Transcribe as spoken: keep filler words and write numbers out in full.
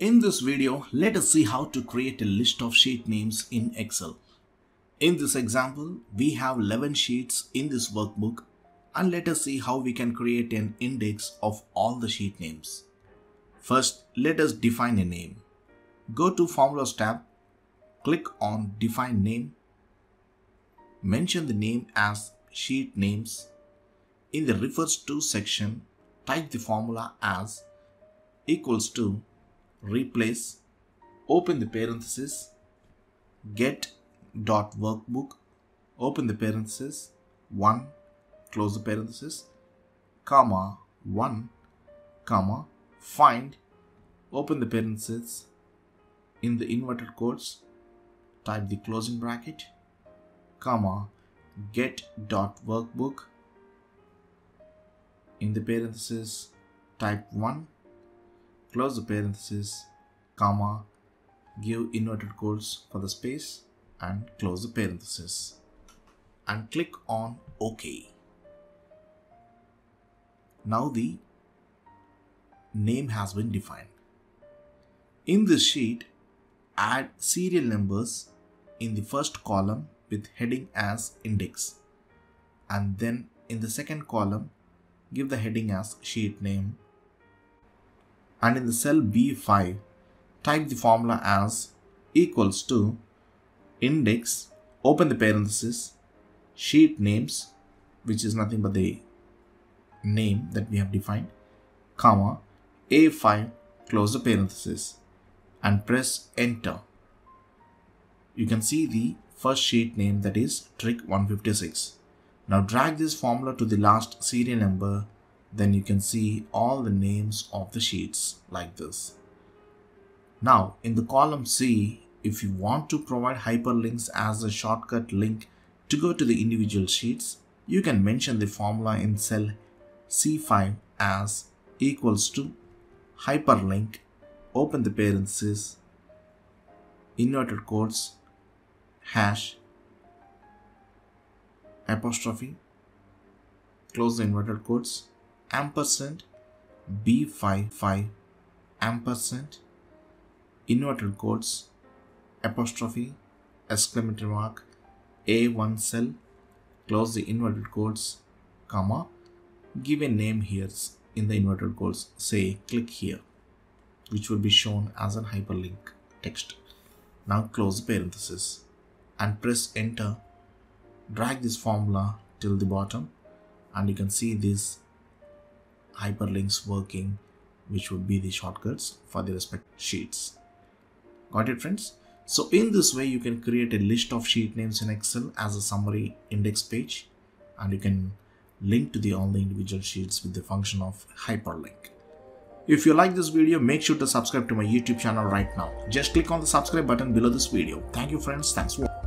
In this video, let us see how to create a list of sheet names in Excel. In this example, we have eleven sheets in this workbook, and let us see how we can create an index of all the sheet names. First, let us define a name. Go to Formulas tab, click on Define Name, mention the name as Sheet Names. In the Refers To section, type the formula as equals to replace, open the parenthesis, get dot workbook, open the parenthesis, one, close the parenthesis, comma, one, comma, find, open the parenthesis, in the inverted quotes, type the closing bracket, comma, get dot workbook, in the parenthesis, type one, close the parenthesis, comma, give inverted quotes for the space and close the parenthesis and click on OK. Now the name has been defined. In this sheet, add serial numbers in the first column with heading as index, and then in the second column give the heading as sheet name. And in the cell B five, type the formula as equals to index, open the parenthesis, sheet names, which is nothing but the name that we have defined, comma, A five, close the parenthesis, and press enter. You can see the first sheet name, that is trick one fifty-six. Now drag this formula to the last serial number. Then you can see all the names of the sheets like this. Now in the column C, if you want to provide hyperlinks as a shortcut link to go to the individual sheets, you can mention the formula in cell C five as equals to hyperlink, open the parenthesis, inverted quotes, hash, apostrophe, close the inverted quotes, ampersand B five five, ampersand, inverted quotes, apostrophe, exclamatory mark, A one cell, close the inverted quotes, comma, give a name here in the inverted quotes, say click here, which will be shown as a hyperlink text. Now close the parenthesis and press enter. Drag this formula till the bottom and you can see this hyperlinks working, which would be the shortcuts for the respective sheets. Got it, friends? So in this way you can create a list of sheet names in Excel as a summary index page, and you can link to the all the individual sheets with the function of hyperlink. If you like this video, make sure to subscribe to my YouTube channel right now. Just click on the subscribe button below this video. Thank you, friends. Thanks for watching.